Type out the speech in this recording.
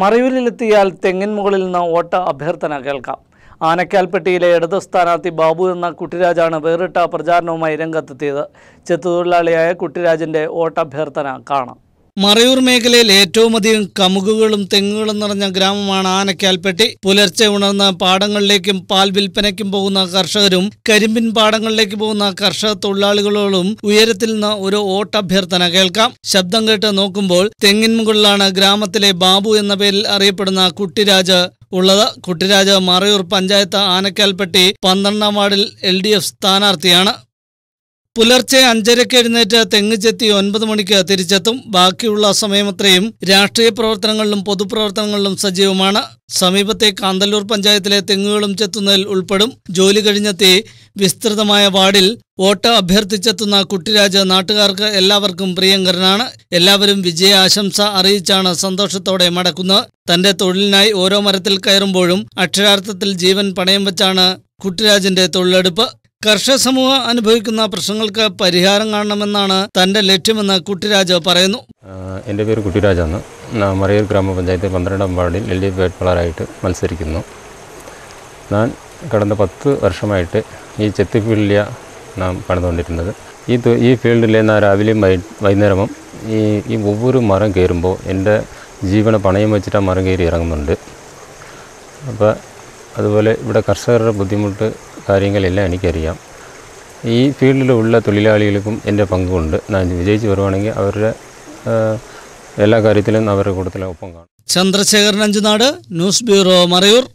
മറയൂരിലെത്തിയാൽ തെങ്ങിൻ മുകളിൽ നിന്ന് വോട്ട് അഭ്യർത്ഥന കേൾക്കാം. ആനക്കാൽപ്പെട്ടിയിലെ ഇടതു സ്ഥാനാർത്ഥി ബാബു എന്ന കുട്ടിരാജാണ് വേറിട്ട പ്രചാരണവുമായി രംഗത്തെത്തിയത്. ചെത്തുതൊഴിലാളിയായ കുട്ടിരാജന്റെ വോട്ടഭ്യർത്ഥന കാണാം. മറയൂർ മേഖലയിൽ ഏറ്റവും അധികം കമുകുകളും തെങ്ങുകളും നിറഞ്ഞ ഗ്രാമമാണ് ആനക്കാൽപ്പെട്ടി. പുലർച്ചെ ഉണർന്ന് പാടങ്ങളിലേക്കും പാൽ വിൽപ്പനയ്ക്കും പോകുന്ന കർഷകരും കരിമ്പിൻ പാടങ്ങളിലേക്ക് പോകുന്ന കർഷക തൊഴിലാളികളോടും ഉയരത്തിൽ നിന്ന് ഒരു ഓട്ടഭ്യർത്ഥന കേൾക്കാം. ശബ്ദം കേട്ട് നോക്കുമ്പോൾ തെങ്ങിൻ മുകളിലാണ് ഗ്രാമത്തിലെ ബാബു എന്ന പേരിൽ അറിയപ്പെടുന്ന കുട്ടിരാജ് ഉള്ളത്. കുട്ടിരാജ മറയൂർ പഞ്ചായത്ത് ആനക്കാൽപ്പെട്ടി 12ാം വാർഡിൽ LDF സ്ഥാനാർത്ഥിയാണ്. പുലർച്ചെ 5:30 എഴുന്നേറ്റ് തെങ്ങ് ചെത്തി 9 മണിക്ക് തിരിച്ചെത്തും. ബാക്കിയുള്ള സമയമത്രയും രാഷ്ട്രീയ പ്രവർത്തനങ്ങളിലും പൊതുപ്രവർത്തനങ്ങളിലും സജീവമാണ്. സമീപത്തെ കാന്തല്ലൂർ പഞ്ചായത്തിലെ തെങ്ങുകളും ചെത്തുന്നതിൽ ഉൾപ്പെടും. ജോലി കഴിഞ്ഞെത്തി വിസ്തൃതമായ വാർഡിൽ വോട്ട് അഭ്യർത്ഥിച്ചെത്തുന്ന കുട്ടിരാജ നാട്ടുകാർക്ക് എല്ലാവർക്കും പ്രിയങ്കരനാണ്. എല്ലാവരും വിജയാശംസ അറിയിച്ചാണ് സന്തോഷത്തോടെ മടക്കുന്നത്. തന്റെ തൊഴിലിനായി ഓരോ മരത്തിൽ കയറുമ്പോഴും അക്ഷരാർത്ഥത്തിൽ ജീവൻ പണയം വെച്ചാണ് കുട്ടിരാജന്റെ തൊഴിലെടുപ്പ്. കർഷക സമൂഹം അനുഭവിക്കുന്ന പ്രശ്നങ്ങൾക്ക് പരിഹാരം കാണണമെന്നാണ് തൻ്റെ ലക്ഷ്യമെന്ന് കുട്ടിരാജ പറയുന്നു. എൻ്റെ പേര് കുട്ടിരാജാണ്. മറയൂർ ഗ്രാമപഞ്ചായത്ത് 12ാം വാർഡിൽ LDF വേട്ട്കളായിട്ട് മത്സരിക്കുന്നു. ഞാൻ கடந்த 10 വർഷമായിട്ട് ഈ ചെത്തി ഫീൽഡിലാണ് നാം പണിതുകൊണ്ടിരുന്നത്. ഈ ഫീൽഡിൽ ഞാൻ രാവിലെയും വൈകുന്നേരവും ഈ ഒവ്വൊരു മരം കയറുമ്പോൾ എൻ്റെ ജീവന പണയം വെച്ചിട്ട് ആ മരം കയറി ഇറങ്ങുന്നുണ്ട്. അപ്പോൾ അതുപോലെ ഇവിടെ കർഷകരുടെ ബുദ്ധിമുട്ട് കാര്യങ്ങളെല്ലാം എനിക്കറിയാം. ഈ ഫീൽഡിലുള്ള തൊഴിലാളികൾക്കും എൻ്റെ പങ്കുണ്ട്. ഞാൻ വിജയിച്ച് വരുവാണെങ്കിൽ അവരുടെ എല്ലാ കാര്യത്തിലും അവരുടെ കൂട്ടത്തിലൊപ്പം കാണും. Chandrasekharan Anchunad, news bureau, Marayur.